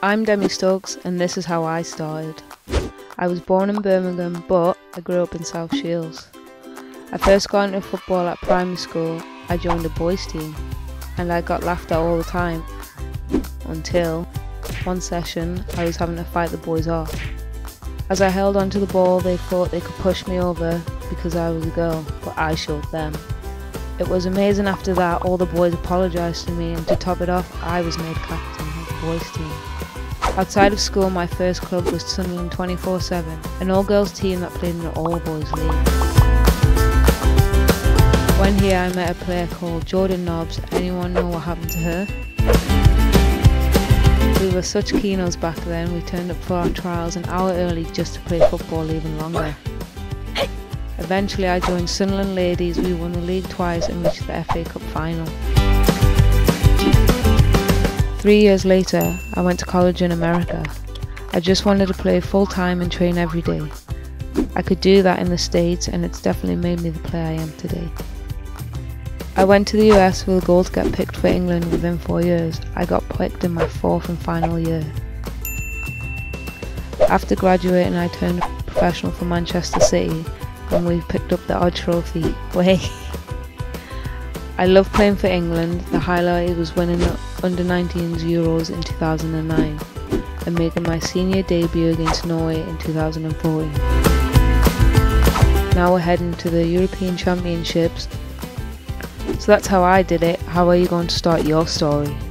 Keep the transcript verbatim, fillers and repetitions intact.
I'm Demi Stokes and this is how I started. I was born in Birmingham but I grew up in South Shields. I first got into football at primary school. I joined a boys team and I got laughed at all the time until one session I was having to fight the boys off. As I held onto the ball they thought they could push me over because I was a girl but I showed them. It was amazing after that, all the boys apologised to me and to top it off I was made captain of the boys team. Outside of school, my first club was Sunderland twenty-four seven, an all-girls team that played in an all-boys league. When here I met a player called Jordan Nobbs. Anyone know what happened to her? We were such keenos back then, we turned up for our trials an hour early just to play football even longer. Eventually I joined Sunderland Ladies, we won the league twice and reached the F A Cup final. Three years later, I went to college in America. I just wanted to play full-time and train every day. I could do that in the States and it's definitely made me the player I am today. I went to the U S with a goal to get picked for England within four years. I got picked in my fourth and final year. After graduating, I turned professional for Manchester City and we picked up the odd trophy. Way. I love playing for England. The highlight was winning the under nineteens Euros in two thousand nine and making my senior debut against Norway in two thousand fourteen. Now we're heading to the European Championships. So that's how I did it. How are you going to start your story?